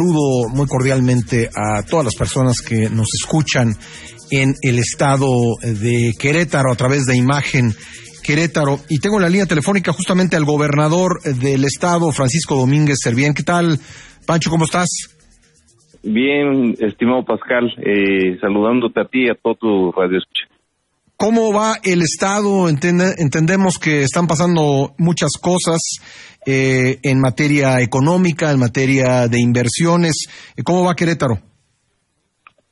Saludo muy cordialmente a todas las personas que nos escuchan en el estado de Querétaro a través de Imagen Querétaro. Y tengo en la línea telefónica justamente al gobernador del estado, Francisco Domínguez Servién. ¿Qué tal, Pancho? ¿Cómo estás? Bien, estimado Pascal, saludándote a ti y a todo tu radio escucha. ¿Cómo va el estado? Entendemos que están pasando muchas cosas en materia económica, en materia de inversiones. ¿Cómo va Querétaro?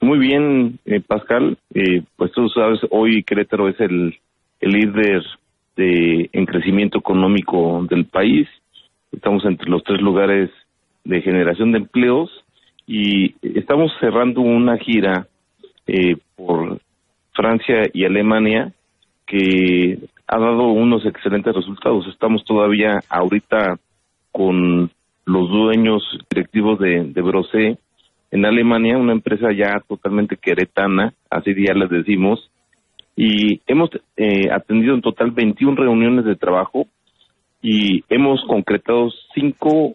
Muy bien, Pascal. Pues tú sabes, hoy Querétaro es el líder en crecimiento económico del país. Estamos entre los tres lugares de generación de empleos y estamos cerrando una gira por Francia y Alemania, que ha dado unos excelentes resultados. Estamos todavía ahorita con los dueños directivos de Brose en Alemania, una empresa ya totalmente queretana, así ya les decimos, y hemos atendido en total 21 reuniones de trabajo y hemos concretado 5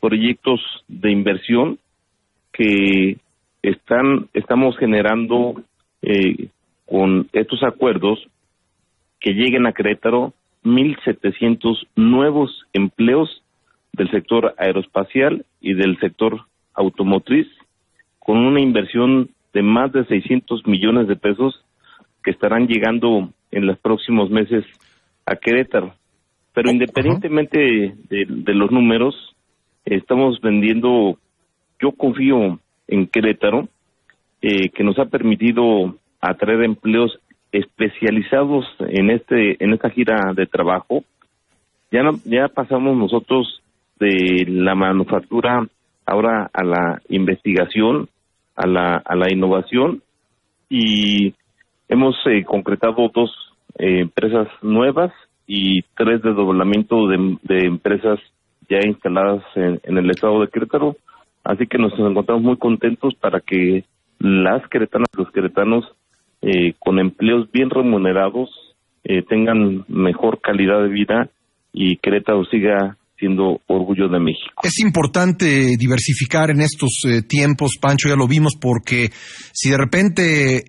proyectos de inversión que estamos generando con estos acuerdos que lleguen a Querétaro 1,700 nuevos empleos del sector aeroespacial y del sector automotriz, con una inversión de más de 600 millones de pesos que estarán llegando en los próximos meses a Querétaro. Pero independientemente de los números, estamos vendiendo, yo confío en Querétaro, que nos ha permitido atraer empleos especializados en esta gira de trabajo. Ya pasamos nosotros de la manufactura ahora a la investigación, a la innovación, y hemos concretado 2 empresas nuevas y 3 desdoblamientos de empresas ya instaladas en el estado de Querétaro. Así que nos encontramos muy contentos para que las queretanas, los queretanos, con empleos bien remunerados, tengan mejor calidad de vida y Querétaro siga siendo orgullo de México. Es importante diversificar en estos tiempos, Pancho, ya lo vimos, porque si de repente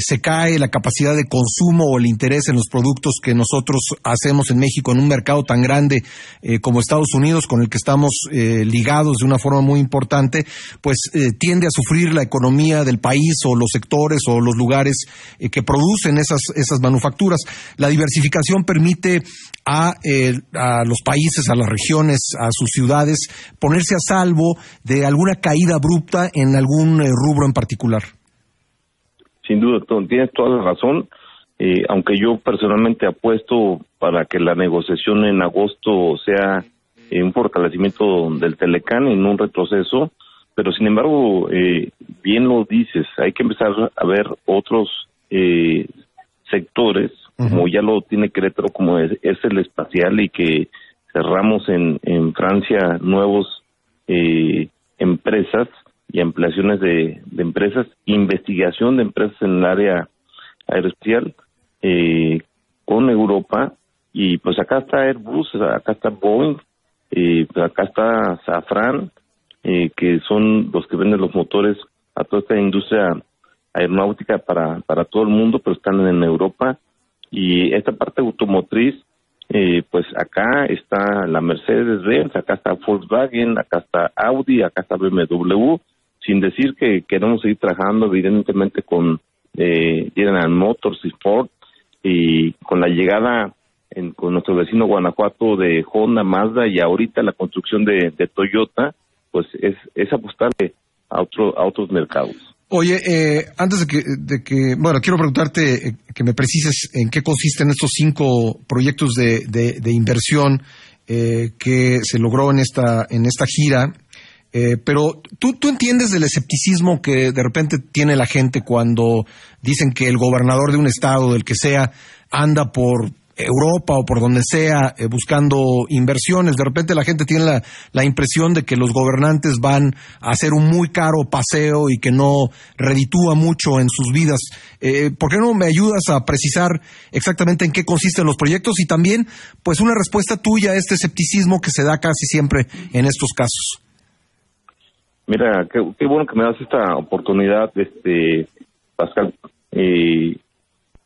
se cae la capacidad de consumo o el interés en los productos que nosotros hacemos en México, en un mercado tan grande como Estados Unidos, con el que estamos ligados de una forma muy importante, pues tiende a sufrir la economía del país o los sectores o los lugares que producen esas manufacturas. La diversificación permite a los países, a las regiones, a sus ciudades, ponerse a salvo de alguna caída abrupta en algún rubro en particular. Sin duda, tienes toda la razón, aunque yo personalmente apuesto para que la negociación en agosto sea un fortalecimiento del Telecán en un retroceso, pero sin embargo, bien lo dices, hay que empezar a ver otros sectores, como ya lo tiene Querétaro, como es el espacial, y que cerramos en Francia nuevos empresas y ampliaciones de empresas, investigación de empresas en el área aeroespacial con Europa, y pues acá está Airbus, acá está Boeing, acá está Safran, que son los que venden los motores a toda esta industria aeronáutica para todo el mundo, pero están en Europa. Y esta parte automotriz, pues acá está la Mercedes-Benz, acá está Volkswagen, acá está Audi, acá está BMW, sin decir que queremos seguir trabajando evidentemente con General Motors y Ford, y con la llegada con nuestro vecino Guanajuato de Honda, Mazda, y ahorita la construcción de Toyota, pues es apostarle a otros mercados. Oye, antes de que, bueno, quiero preguntarte que me precises en qué consisten estos 5 proyectos de inversión que se logró en esta gira. Pero ¿tú entiendes del escepticismo que de repente tiene la gente cuando dicen que el gobernador de un estado, del que sea, anda por Europa o por donde sea buscando inversiones? De repente la gente tiene la impresión de que los gobernantes van a hacer un muy caro paseo y que no reditúa mucho en sus vidas. ¿Por qué no me ayudas a precisar exactamente en qué consisten los proyectos? Y también, pues, una respuesta tuya a este escepticismo que se da casi siempre en estos casos. Mira, qué bueno que me das esta oportunidad, Pascal.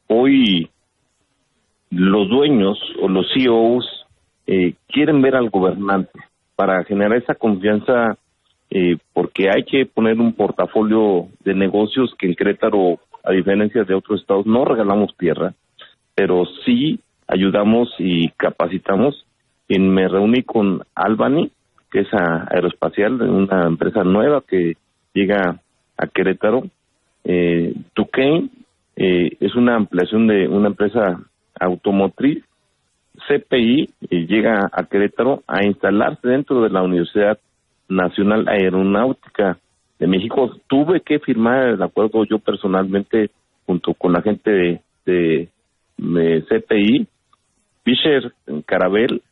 Hoy los dueños o los CEOs quieren ver al gobernante para generar esa confianza, porque hay que poner un portafolio de negocios que en Querétaro, a diferencia de otros estados, no regalamos tierra, pero sí ayudamos y capacitamos. Me reuní con Albany, que es aeroespacial, una empresa nueva que llega a Querétaro. Tuquén es una ampliación de una empresa automotriz. CPI llega a Querétaro a instalarse dentro de la Universidad Nacional Aeronáutica de México. Tuve que firmar el acuerdo yo personalmente junto con la gente de CPI, Fisher, Carabel,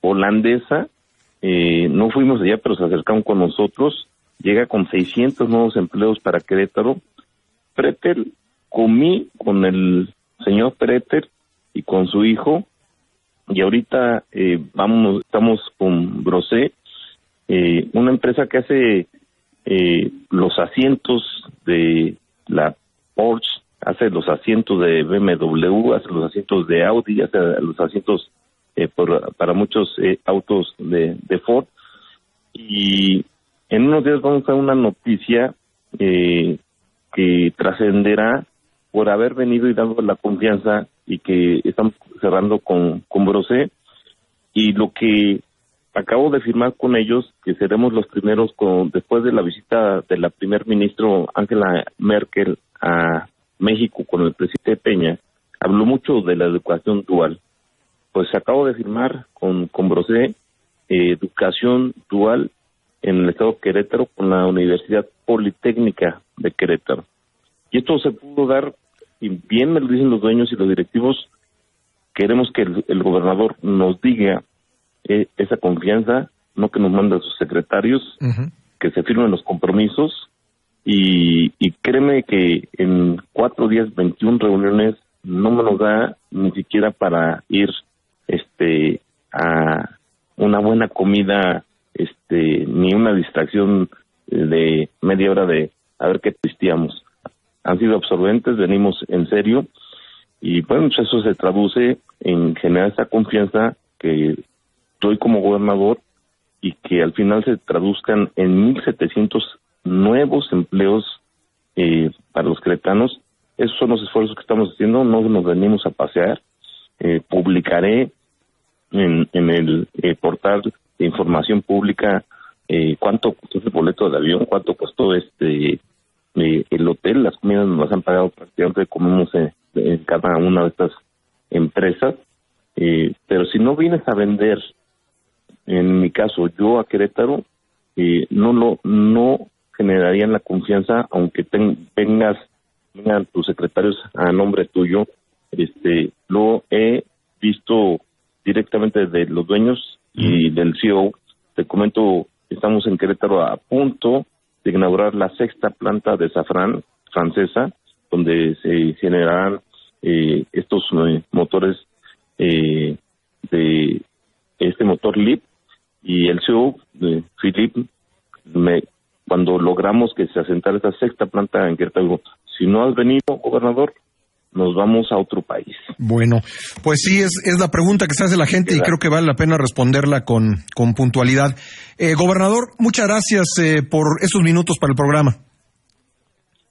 holandesa. No fuimos allá, pero se acercaron con nosotros. Llega con 600 nuevos empleos para Querétaro. Préter, comí con el señor Préter y con su hijo. Y ahorita estamos con Brose, una empresa que hace los asientos de la Porsche, hace los asientos de BMW, hace los asientos de Audi, hace los asientos para muchos autos de Ford. Y en unos días vamos a una noticia que trascenderá por haber venido y dado la confianza, y que estamos cerrando con Brose, y lo que acabo de firmar con ellos, que seremos los primeros después de la visita de la primer ministro Ángela Merkel a México con el presidente Peña, habló mucho de la educación dual. Pues acabo de firmar con Brose, educación dual en el estado de Querétaro con la Universidad Politécnica de Querétaro. Y esto se pudo dar, y bien me lo dicen los dueños y los directivos. Queremos que el gobernador nos diga esa confianza, no que nos mande a sus secretarios, que se firmen los compromisos, y créeme que en 4 días, 21 reuniones, no me lo da ni siquiera para ir a una buena comida, ni una distracción de media hora de a ver qué pisteamos. Han sido absorbentes, venimos en serio, y bueno, eso se traduce en generar esa confianza que doy como gobernador, y que al final se traduzcan en 1.700 nuevos empleos para los queretanos. Esos son los esfuerzos que estamos haciendo, no nos venimos a pasear. Publicaré en el portal de información pública cuánto costó el boleto del avión, cuánto costó el hotel, las comidas nos las han pagado prácticamente, comemos en cada una de estas empresas, pero si no vienes a vender, en mi caso yo a Querétaro, no generarían la confianza, aunque vengan tus secretarios a nombre tuyo. Lo he visto directamente de los dueños y del CEO. Te comento, estamos en Querétaro a punto de inaugurar la 6ª planta de Safran francesa, donde se generarán estos motores de este motor LEAP, y el CEO de Philippe, cuando logramos que se asentara esta 6ª planta en Querétaro, si no has venido, gobernador, nos vamos a otro país. Bueno, pues sí, es la pregunta que se hace la gente, y creo que vale la pena responderla con puntualidad. Gobernador, muchas gracias por esos minutos para el programa.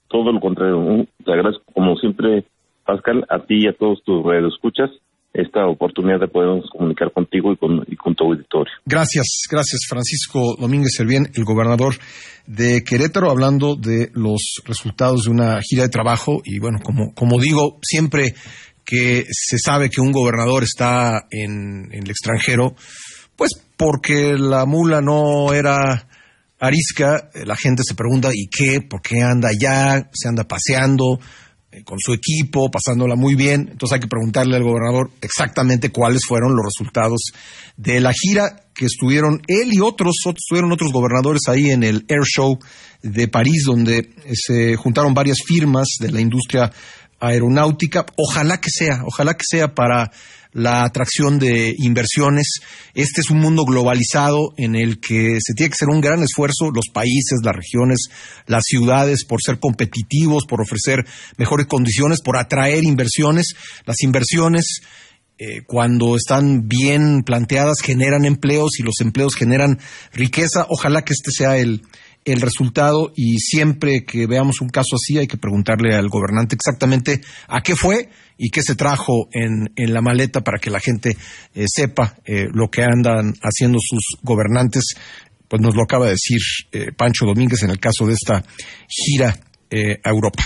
Todo lo contrario, te agradezco como siempre, Pascal, a ti y a todos tus radioescuchas, esta oportunidad de podernos comunicar contigo y con tu auditorio. Gracias Francisco Domínguez Servién, el gobernador de Querétaro, hablando de los resultados de una gira de trabajo. Y bueno, como digo, siempre que se sabe que un gobernador está en el extranjero, pues porque la mula no era arisca, la gente se pregunta, ¿y qué? ¿Por qué anda allá? ¿Se anda paseando con su equipo, pasándola muy bien? Entonces hay que preguntarle al gobernador exactamente cuáles fueron los resultados de la gira que estuvieron él y otros gobernadores ahí en el Air Show de París, donde se juntaron varias firmas de la industria aeronáutica, ojalá que sea para la atracción de inversiones. Este es un mundo globalizado en el que se tiene que hacer un gran esfuerzo, los países, las regiones, las ciudades, por ser competitivos, por ofrecer mejores condiciones, por atraer inversiones. Las inversiones, cuando están bien planteadas, generan empleos y los empleos generan riqueza. Ojalá que este sea el resultado, y siempre que veamos un caso así hay que preguntarle al gobernante exactamente a qué fue y qué se trajo en la maleta, para que la gente sepa lo que andan haciendo sus gobernantes. Pues nos lo acaba de decir Pancho Domínguez en el caso de esta gira a Europa.